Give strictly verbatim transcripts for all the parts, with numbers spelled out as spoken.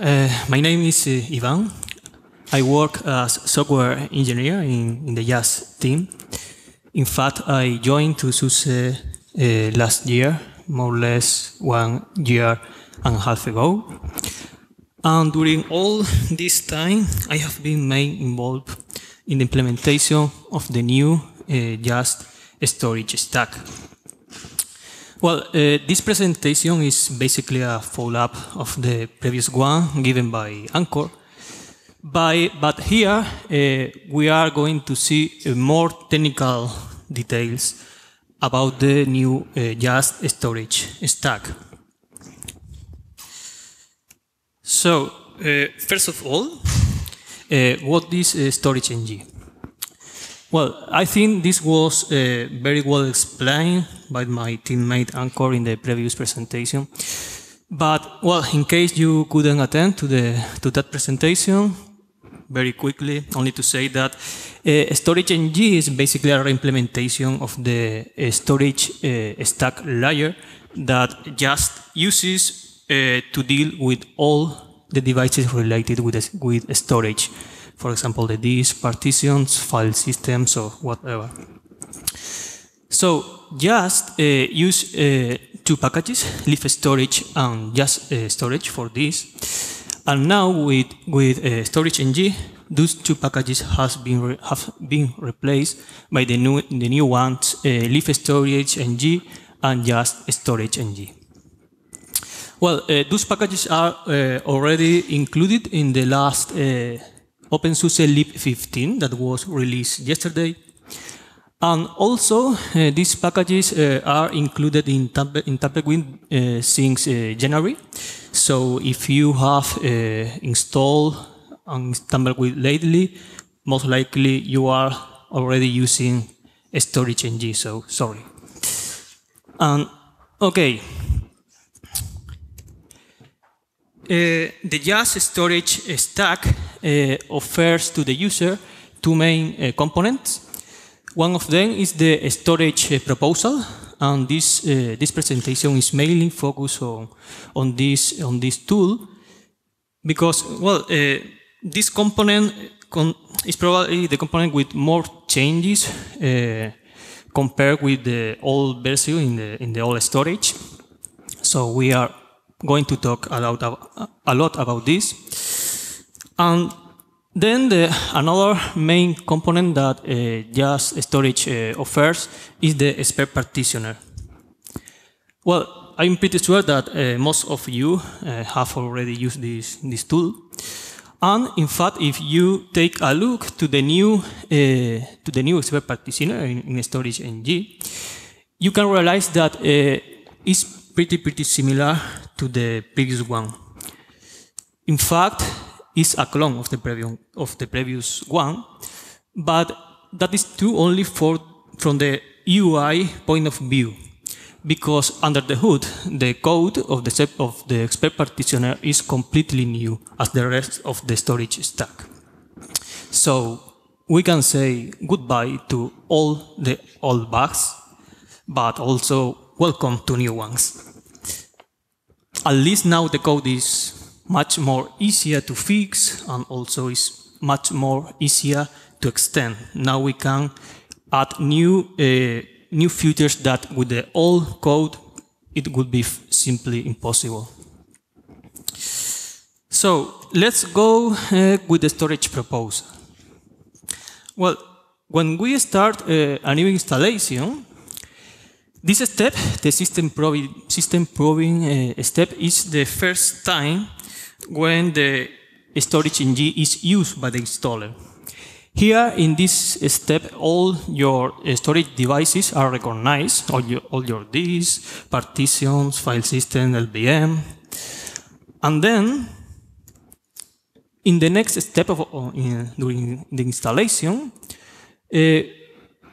Uh, my name is uh, Ivan. I work as software engineer in, in the YaST team. In fact, I joined to SUSE uh, last year, more or less one year and a half ago. And during all this time, I have been mainly involved in the implementation of the new uh, YaST storage stack. Well, uh, this presentation is basically a follow-up of the previous one given by Ancor. By, but here, uh, we are going to see uh, more technical details about the new uh, YaST storage stack. So, uh, first of all, uh, what is uh, storage engine? Well, I think this was uh, very well explained by my teammate Ancor in the previous presentation. But, well, in case you couldn't attend to, the, to that presentation, very quickly, only to say that uh, storage N G is basically a reimplementation of the uh, storage uh, stack layer that YaST uses Uh, to deal with all the devices related with, with storage. For example, the disk, partitions, file systems, or whatever. So YaST uh, use uh, two packages, Leap storage and YaST uh, storage for this. And now with, with uh, storage N G, those two packages has been re have been replaced by the new, the new ones, uh, Leap storage N G and YaST storage N G. Well, uh, those packages are uh, already included in the last uh, OpenSUSE Leap fifteen that was released yesterday. And also, uh, these packages uh, are included in Tumbleweed uh, since uh, January. So if you have uh, installed on Tumbleweed lately, most likely you are already using a storage N G, so sorry. And okay. Uh, the YaST storage stack uh, offers to the user two main uh, components. One of them is the storage uh, proposal, and this uh, this presentation is mainly focused on on this on this tool because, well, uh, this component con is probably the component with more changes uh, compared with the old version in the in the old storage. So we are going to talk a lot, a lot about this. And then the, another main component that uh, YaST storage uh, offers is the expert partitioner. Well, I'm pretty sure that uh, most of you uh, have already used this, this tool. And in fact, if you take a look to the new, uh, to the new expert partitioner in, in storage N G, you can realize that uh, it's pretty, pretty similar to the previous one. In fact, it's a clone of the previous of the previous one, but that is true only for from the U I point of view, because under the hood, the code of the of the expert partitioner is completely new as the rest of the storage stack. So we can say goodbye to all the old bugs, but also welcome to new ones. At least now the code is much more easier to fix and also is much more easier to extend. Now we can add new uh, new features that with the old code it would be simply impossible. So let's go uh, with the storage proposal. Well, when we start uh, a new installation, this step, the system probing, system probing uh, step, is the first time when the storage N G is used by the installer. Here, in this step, all your storage devices are recognized, all your, all your disks, partitions, file system, L V M. And then, in the next step of, uh, in, during the installation, uh,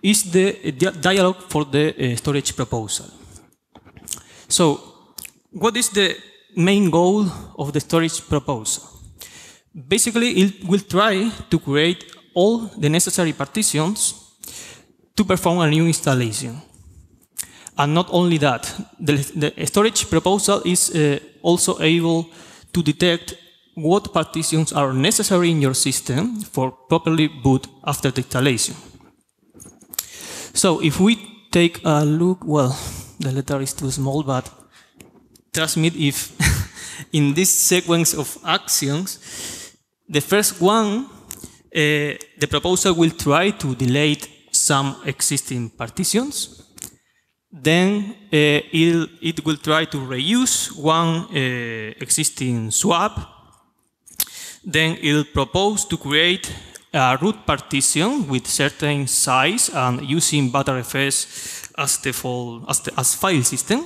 is the dialogue for the uh, storage proposal. So, what is the main goal of the storage proposal? Basically, it will try to create all the necessary partitions to perform a new installation. And not only that, the, the storage proposal is uh, also able to detect what partitions are necessary in your system for properly boot after the installation. So if we take a look, well, the letter is too small, but trust me, if in this sequence of actions, the first one, uh, the proposal will try to delete some existing partitions. Then uh, it, it will try to reuse one uh, existing swap. Then it will propose to create a root partition with certain size and using Btrfs as default as, the, as file system.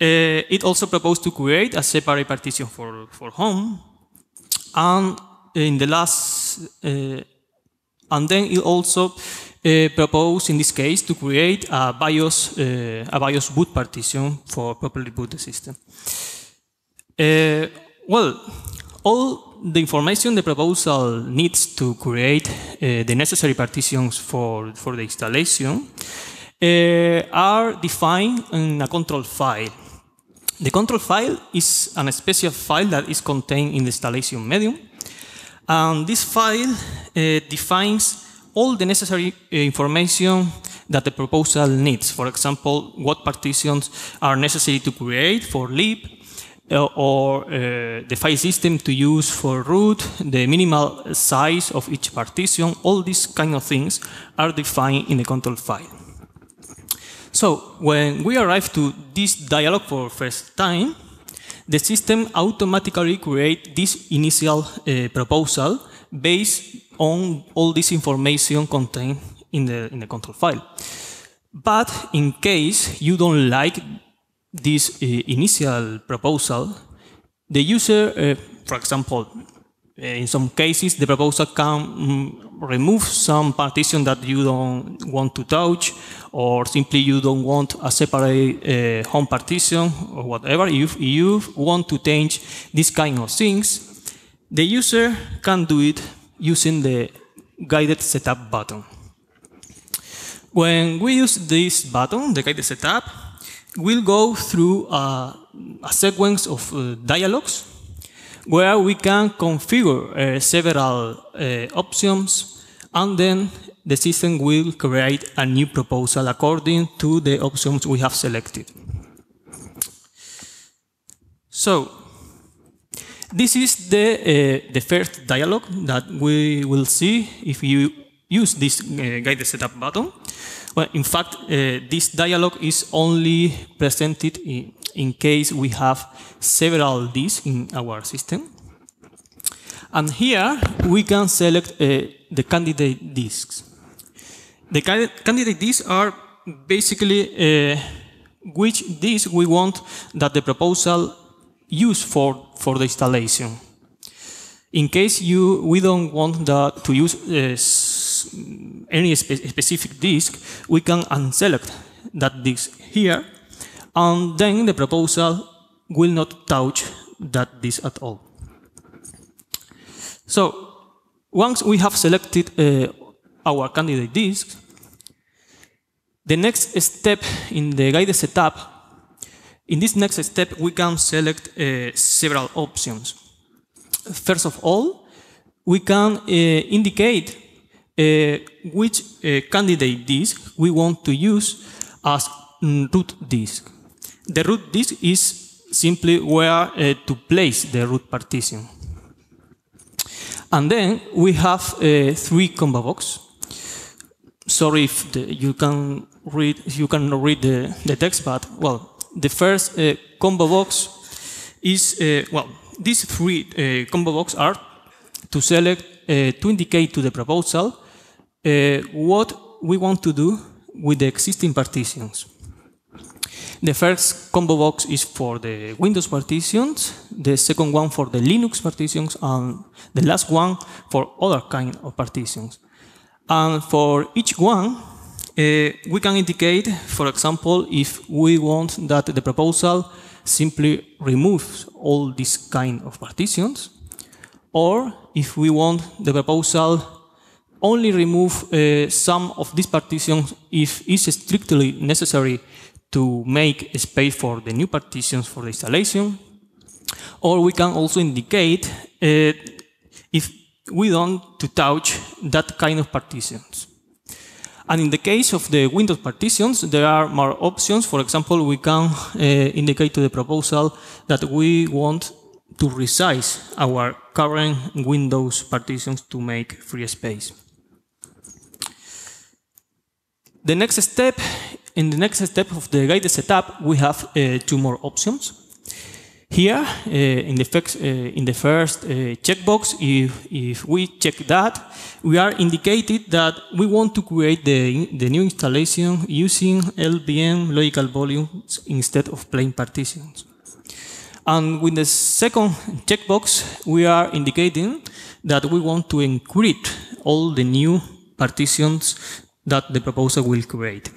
Uh, it also proposed to create a separate partition for for home, and in the last, uh, and then it also uh, proposed in this case to create a BIOS uh, a BIOS boot partition for properly boot the system. Uh, well. All the information the proposal needs to create uh, the necessary partitions for, for the installation uh, are defined in a control file. The control file is an special file that is contained in the installation medium. And this file uh, defines all the necessary information that the proposal needs. For example, what partitions are necessary to create for Leap, Uh, or uh, the file system to use for root, the minimal size of each partition, all these kind of things are defined in the control file. So when we arrive to this dialog for first time, the system automatically creates this initial uh, proposal based on all this information contained in the, in the control file. But in case you don't like this uh, initial proposal, the user, uh, for example, in some cases, the proposal can um, remove some partition that you don't want to touch, or simply you don't want a separate uh, home partition or whatever. If you want to change this kind of things, the user can do it using the guided setup button. When we use this button, the guided setup, we'll go through a, a sequence of uh, dialogues where we can configure uh, several uh, options, and then the system will create a new proposal according to the options we have selected. So this is the, uh, the first dialogue that we will see if you use this uh, guided setup button. Well, in fact, uh, this dialog is only presented in, in case we have several Ds in our system. And here we can select uh, the candidate disks. The ca candidate disks are basically uh, which disk we want that the proposal use for, for the installation. In case you, we don't want that to use uh, any spe specific disk, we can unselect that disk here, and then the proposal will not touch that disk at all. So once we have selected uh, our candidate disks, the next step in the guided setup, in this next step we can select uh, several options. First of all, we can uh, indicate Uh, which uh, candidate disk we want to use as mm, root disk. The root disk is simply where uh, to place the root partition. And then we have uh, three combo boxes. Sorry if the, you can read you cannot read the, the text, but well, the first uh, combo box is uh, well, these three uh, combo boxes are to select uh, to indicate to the proposal Uh, what we want to do with the existing partitions. The first combo box is for the Windows partitions, the second one for the Linux partitions, and the last one for other kind of partitions. And for each one, uh, we can indicate, for example, if we want that the proposal simply removes all these kind of partitions, or if we want the proposal only remove uh, some of these partitions if it's strictly necessary to make space for the new partitions for the installation, or we can also indicate uh, if we don't to touch that kind of partitions. And in the case of the Windows partitions, there are more options. For example, we can uh, indicate to the proposal that we want to resize our current Windows partitions to make free space. The next step, in the next step of the guided setup, we have uh, two more options. Here, uh, in the first, uh, in the first uh, checkbox, if, if we check that, we are indicated that we want to create the, the new installation using L V M logical volumes instead of plain partitions. And with the second checkbox, we are indicating that we want to encrypt all the new partitions that the proposal will create.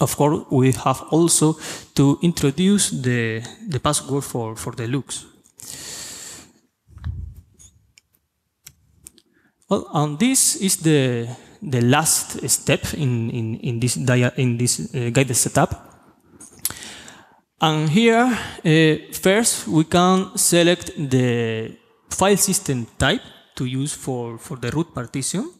Of course, we have also to introduce the, the password for, for the looks. Well, and this is the, the last step in, in, in this, dia, in this uh, guided setup. And here, uh, first, we can select the file system type to use for, for the root partition.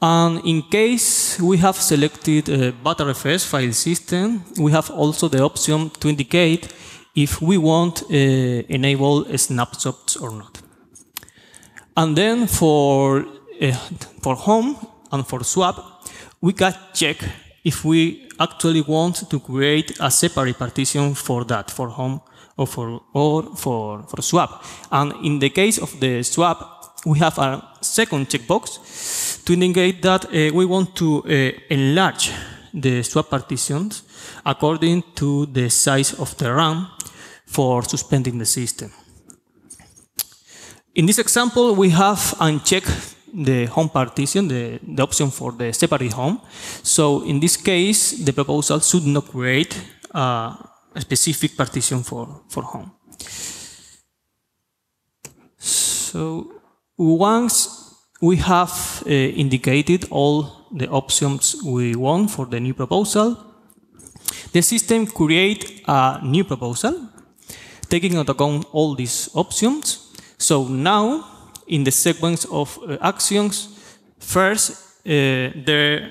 And in case we have selected a Btrfs file system, we have also the option to indicate if we want uh, enable snapshots or not. And then for, uh, for home and for swap, we can check if we actually want to create a separate partition for that, for home or for, or for, for swap. And in the case of the swap, we have a second checkbox to indicate that uh, we want to uh, enlarge the swap partitions according to the size of the RAM for suspending the system. In this example, we have unchecked the home partition, the, the option for the separate home. So in this case, the proposal should not create uh, a specific partition for, for home. So once we have uh, indicated all the options we want for the new proposal, the system creates a new proposal, taking into account all these options. So now, in the sequence of uh, actions, first, uh, the,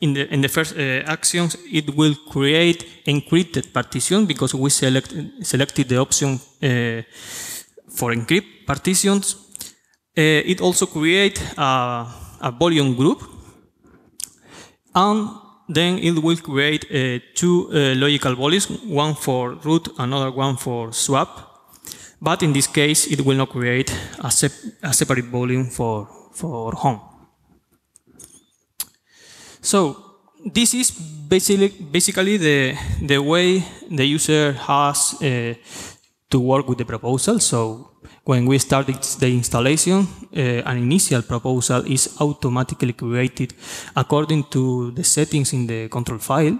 in, the, in the first uh, actions, it will create encrypted partition because we select, selected the option uh, for encrypt partitions. Uh, it also creates a, a volume group, and then it will create uh, two uh, logical volumes, one for root, another one for swap. But in this case, it will not create a, sep a separate volume for, for home. So this is basically, basically the, the way the user has uh, to work with the proposal. So when we start the installation, uh, an initial proposal is automatically created according to the settings in the control file.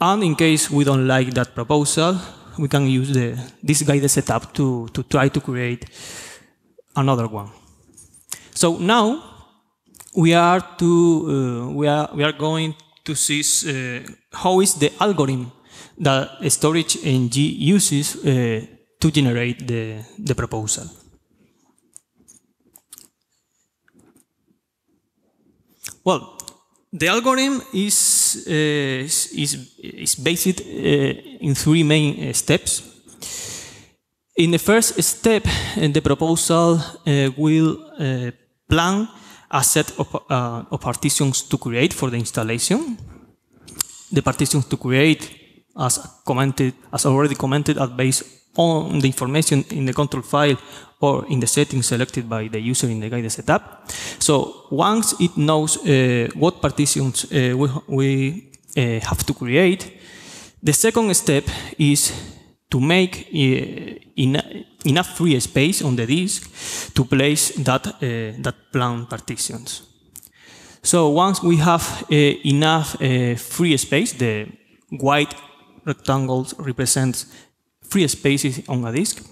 And in case we don't like that proposal, we can use the, this guided setup to, to try to create another one. So now we are, to, uh, we are, we are going to see uh, how is the algorithm that storage N G uses uh, to generate the, the proposal. Well, the algorithm is, uh, is, is based uh, in three main uh, steps. In the first step, uh, the proposal uh, will uh, plan a set of, uh, of partitions to create for the installation. The partitions to create, as commented, as already commented, are based on the information in the control file or in the settings selected by the user in the guided setup. So once it knows uh, what partitions uh, we, we uh, have to create, the second step is to make uh, in, enough free space on the disk to place that, uh, that plan partitions. So once we have uh, enough uh, free space, the white rectangles represents free spaces on a disk.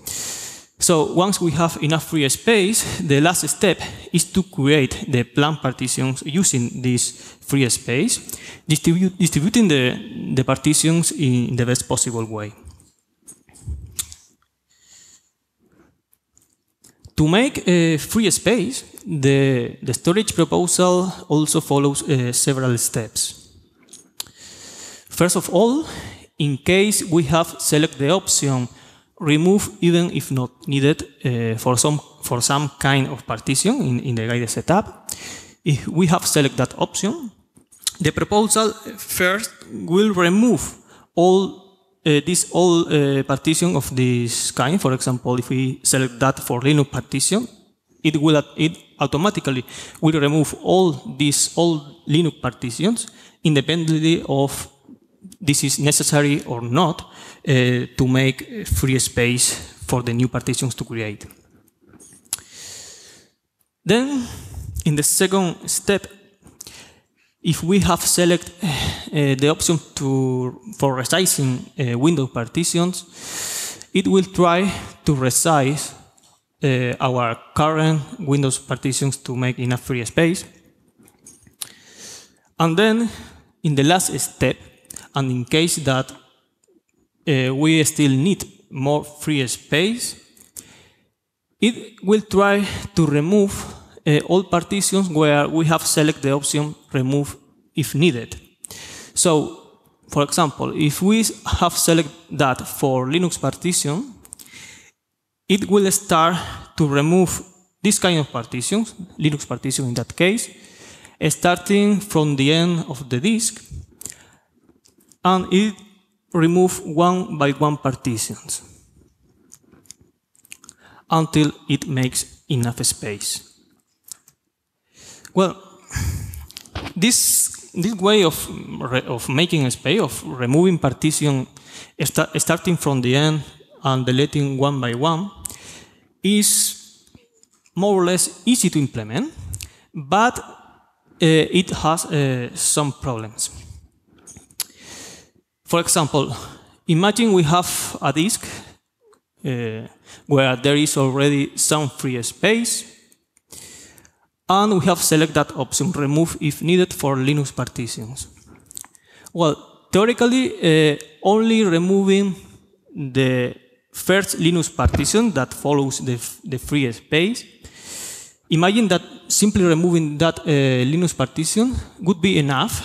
So once we have enough free space, the last step is to create the plan partitions using this free space, distribu distributing the, the partitions in the best possible way. To make a free space, the, the storage proposal also follows uh, several steps. First of all, in case we have selected the option remove even if not needed uh, for, some, for some kind of partition in, in the guide setup, if we have selected that option, the proposal first will remove all Uh, this all uh, partition of this kind. For example, if we select that for Linux partition, it will it automatically will remove all these all Linux partitions, independently of this is necessary or not uh, to make free space for the new partitions to create. Then, in the second step, if we have selected uh, the option to, for resizing uh, window partitions, it will try to resize uh, our current Windows partitions to make enough free space. And then, in the last step, and in case that uh, we still need more free space, it will try to remove Uh, all partitions where we have selected the option remove if needed. So, for example, if we have selected that for Linux partition, it will start to remove this kind of partitions, Linux partition in that case, starting from the end of the disk, and it remove one by one partitions until it makes enough space. Well, this this way of re, of making a space, of removing partition, sta starting from the end and deleting one by one, is more or less easy to implement, but uh, it has uh, some problems. For example, imagine we have a disk uh, where there is already some free space, and we have selected that option, remove if needed for Linux partitions. Well, theoretically, uh, only removing the first Linux partition that follows the, the free space, imagine that simply removing that uh, Linux partition would be enough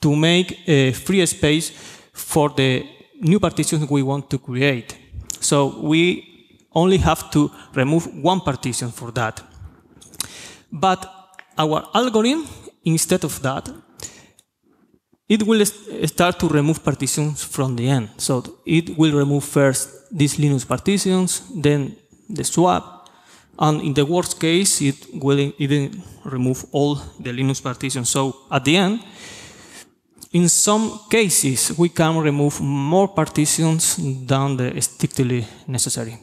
to make a free space for the new partitions we want to create. So we only have to remove one partition for that. But our algorithm, instead of that, it will start to remove partitions from the end. So it will remove first these Linux partitions, then the swap, and in the worst case, it will even remove all the Linux partitions. So at the end, in some cases, we can remove more partitions than the strictly necessary.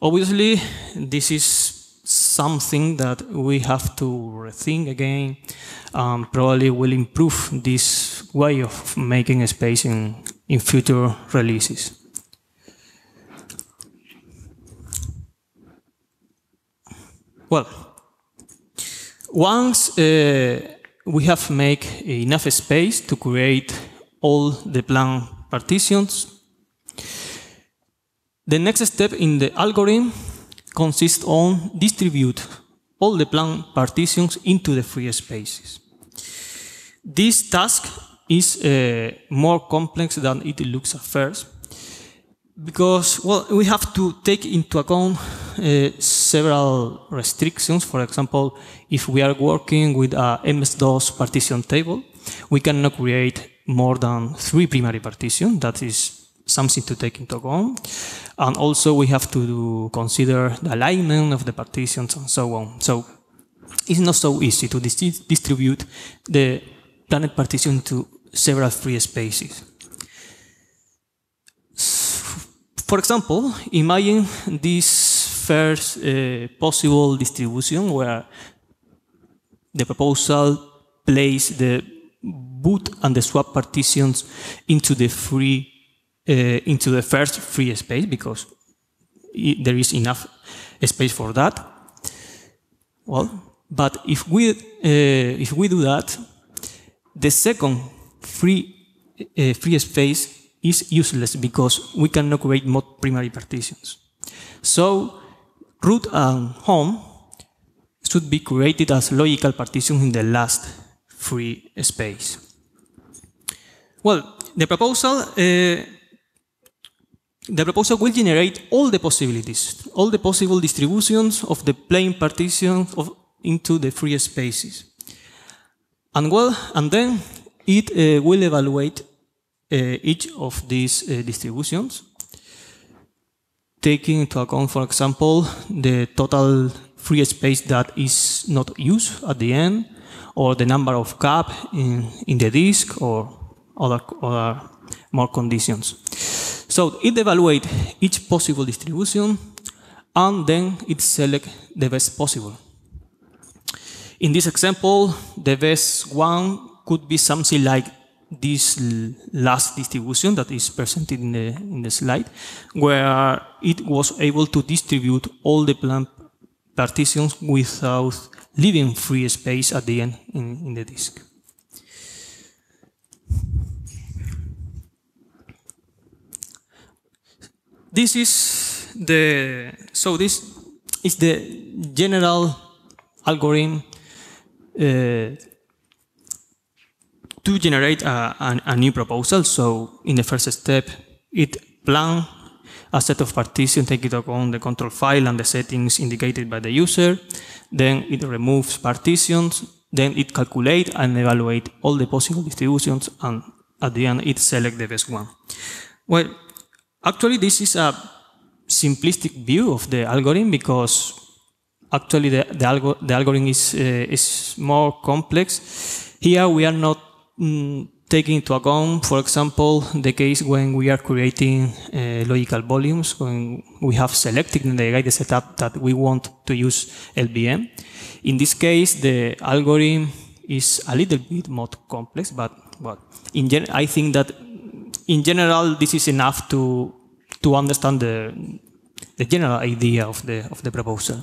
Obviously, this is something that we have to rethink again, um, probably will improve this way of making a space in, in future releases. Well, once uh, we have made enough space to create all the planned partitions, the next step in the algorithm consists on distribute all the planned partitions into the free spaces. This task is uh, more complex than it looks at first, because, well, we have to take into account uh, several restrictions. For example, if we are working with a M S DOS partition table, we cannot create more than three primary partitions. That is something to take into account. And also we have to consider the alignment of the partitions and so on. So it's not so easy to dis distribute the planet partition to several free spaces. For example, imagine this first uh, possible distribution where the proposal places the boot and the swap partitions into the free Uh, into the first free space, because I there is enough space for that. Well, but if we uh, if we do that, the second free uh, free space is useless because we cannot create more primary partitions. So root and home should be created as logical partitions in the last free space. Well, the proposal, uh, the proposal will generate all the possibilities, all the possible distributions of the plain partitions of, into the free spaces. And, well, and then it uh, will evaluate uh, each of these uh, distributions, taking into account, for example, the total free space that is not used at the end, or the number of gaps in, in the disk, or Other, other more conditions. So it evaluates each possible distribution and then it selects the best possible. In this example, the best one could be something like this last distribution that is presented in the, in the slide, where it was able to distribute all the plant partitions without leaving free space at the end in, in the disk. This is the, so this is the general algorithm uh, to generate a, a, a new proposal. So in the first step, it plans a set of partitions, taking into account the control file and the settings indicated by the user. Then it removes partitions. Then it calculates and evaluates all the possible distributions. And at the end, it selects the best one. Well, actually, this is a simplistic view of the algorithm because actually the, the, algo the algorithm is, uh, is more complex. Here we are not mm, taking into account, for example, the case when we are creating uh, logical volumes, when we have selected in the guided setup that we want to use L V M. In this case, the algorithm is a little bit more complex, but, but in gen I think that in general, this is enough to to understand the the general idea of the of the proposal.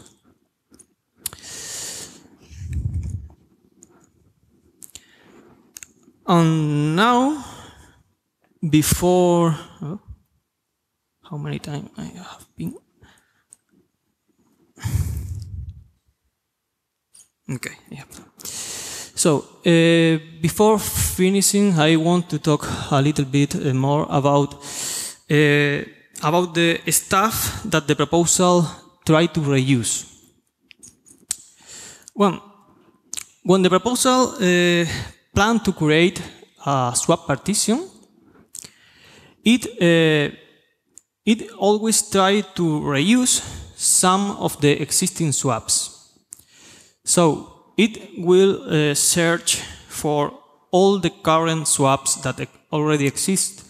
And now, before oh, how many times I have been? Okay, yeah. So, uh, before finishing, I want to talk a little bit uh, more about, uh, about the stuff that the proposal tried to reuse. When, when the proposal uh, planned to create a swap partition, it, uh, it always tried to reuse some of the existing swaps. So, it will uh, search for all the current swaps that already exist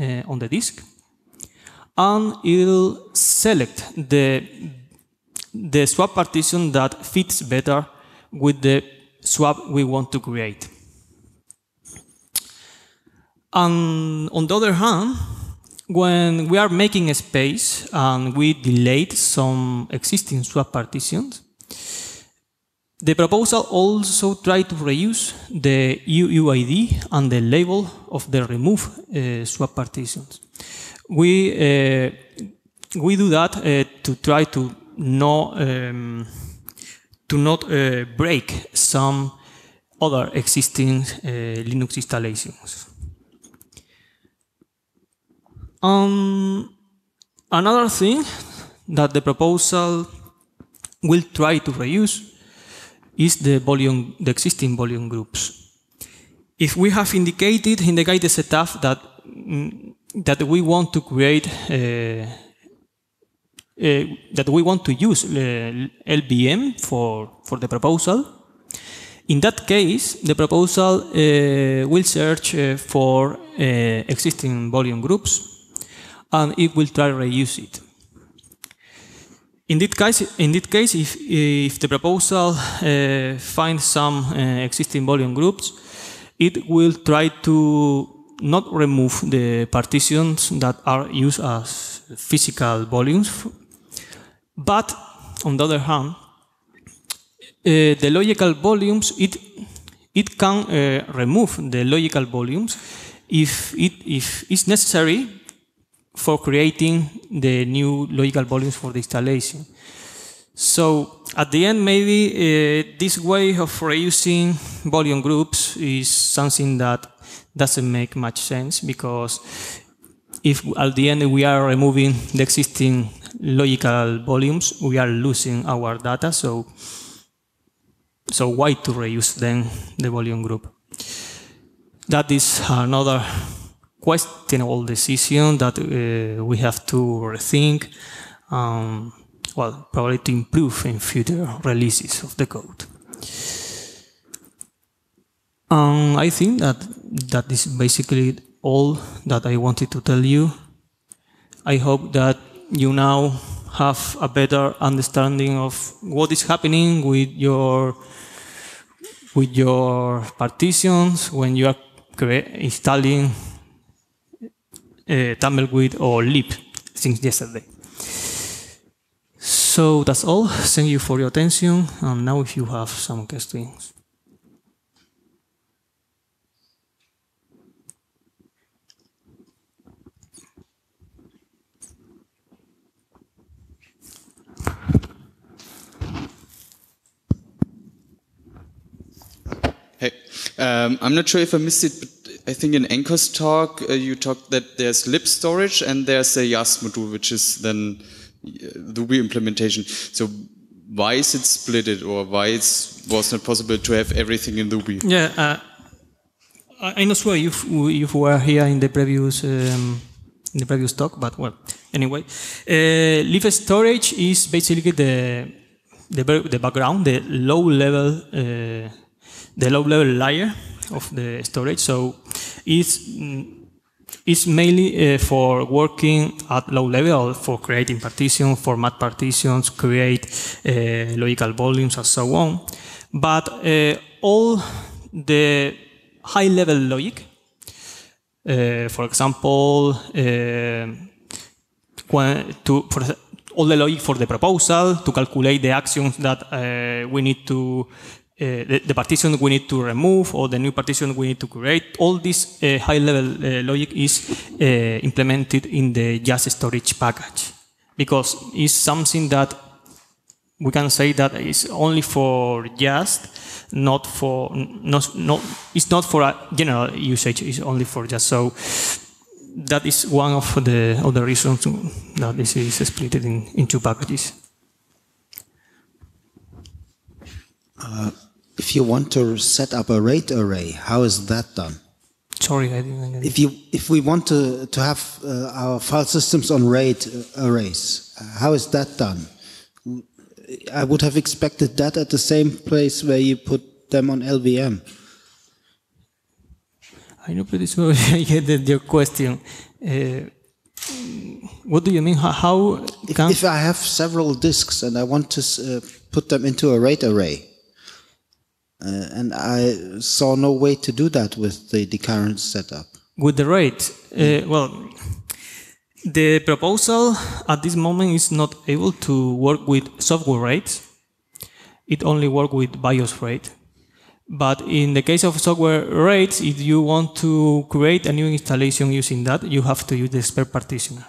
uh, on the disk, and it will select the, the swap partition that fits better with the swap we want to create. And on the other hand, when we are making a space and we delete some existing swap partitions, the proposal also tried to reuse the U U I D and the label of the remove uh, swap partitions. We, uh, we do that uh, to try to not, um, to not uh, break some other existing uh, Linux installations. Um, another thing that the proposal will try to reuse is the volume, the existing volume groups. If we have indicated in the guided setup that that we want to create, uh, uh, that we want to use uh, L V M for for the proposal, in that case the proposal uh, will search uh, for uh, existing volume groups, and it will try to reuse it. In this case, in this case, if, if the proposal uh, finds some uh, existing volume groups, it will try to not remove the partitions that are used as physical volumes. But on the other hand, uh, the logical volumes, it it can uh, remove the logical volumes if it if it's necessary for creating the new logical volumes for the installation. So at the end, maybe uh, this way of reusing volume groups is something that doesn't make much sense, because if at the end we are removing the existing logical volumes, we are losing our data. So, so why to reuse then the volume group? That is another questionable decision that uh, we have to rethink. Um, well, probably to improve in future releases of the code. Um, I think that that is basically all that I wanted to tell you. I hope that you now have a better understanding of what is happening with your with your partitions when you are installing uh, Tumbleweed or Leap since yesterday. So that's all. Thank you for your attention. And now, if you have some questions. Hey, um, I'm not sure if I missed it, but I think in Ancor's talk, uh, you talked that there's lib storage and there's a YaST module, which is then the Ruby implementation. So why is it splitted, or why it was not possible to have everything in Ruby? Yeah, uh, I'm not sure if you were here in the previous um, in the previous talk, but well, anyway, uh, lib storage is basically the the, the background, the low level, uh, the low level layer of the storage. So it's It's mainly uh, for working at low level, for creating partitions, format partitions, create uh, logical volumes, and so on. But uh, all the high-level logic, uh, for example, uh, to, for all the logic for the proposal, to calculate the actions that uh, we need to Uh, the, the partition we need to remove, or the new partition we need to create, all this uh, high-level uh, logic is uh, implemented in the YaST storage package, because it's something that we can say that is only for YaST, not for not, not it's not for a general usage. It's only for YaST. So that is one of the other reasons that this is split in, in two packages. Uh, If you want to set up a RAID array, how is that done? Sorry, I didn't get it. If you, if we want to to have uh, our file systems on RAID arrays, how is that done? I would have expected that at the same place where you put them on L V M. I'm not pretty sure I get your question. Uh, what do you mean? How? how if, if I have several disks and I want to uh, put them into a RAID array. Uh, and I saw no way to do that with the, the current setup. With the RAID? Uh, well, the proposal at this moment is not able to work with software RAIDs. It only works with BIOS RAID. But in the case of software RAIDs, if you want to create a new installation using that, you have to use the expert partitioner.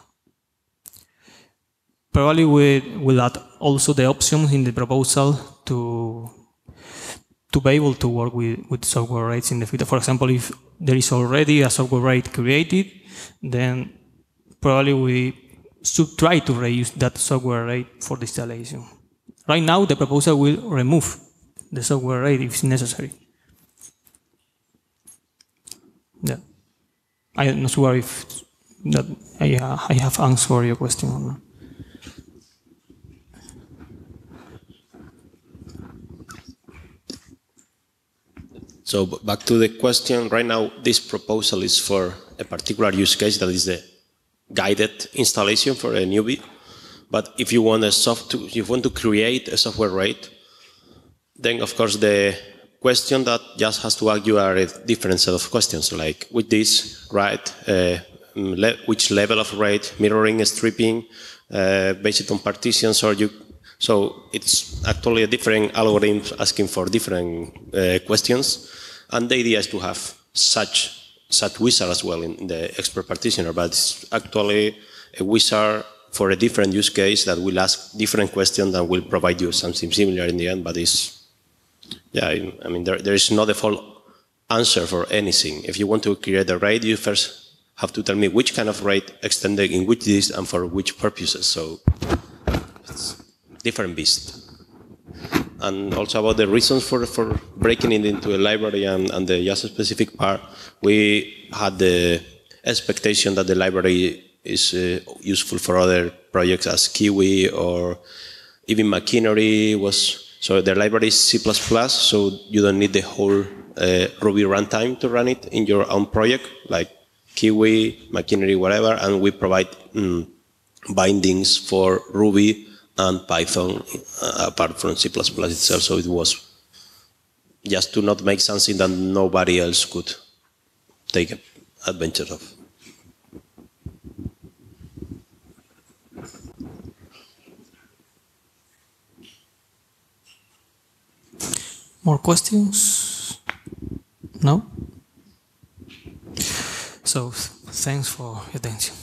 Probably we will add also the options in the proposal to to be able to work with, with software RAIDs in the future. For example, if there is already a software RAID created, then probably we should try to reuse that software RAID for the installation. Right now, the proposal will remove the software RAID if necessary. Yeah, I'm not sure if that I, uh, I have answered your question or not. So back to the question, right now this proposal is for a particular use case that is the guided installation for a newbie. But if you want a soft, if you want to create a software RAID, then of course the question that just has to argue are a different set of questions, like with this RAID, uh, le which level of RAID, mirroring, stripping, uh, based on partitions, or you. So it's actually a different algorithm asking for different uh, questions, and the idea is to have such such wizard as well in, in the expert partitioner. But it's actually a wizard for a different use case that will ask different questions and will provide you something similar in the end, but it's, yeah, I mean, there, there is no default answer for anything. If you want to create a RAID, you first have to tell me which kind of RAID extended in which disk and for which purposes, so it's different beast. And also about the reasons for, for breaking it into a library and, and the YaST specific part, we had the expectation that the library is uh, useful for other projects as Kiwi or even Machinery was, so the library is C plus plus, so you don't need the whole uh, Ruby runtime to run it in your own project, like Kiwi, Machinery, whatever, and we provide mm, bindings for Ruby and Python uh, apart from C plus plus itself, so it was just to not make something that nobody else could take advantage of. More questions? No? So, thanks for your attention.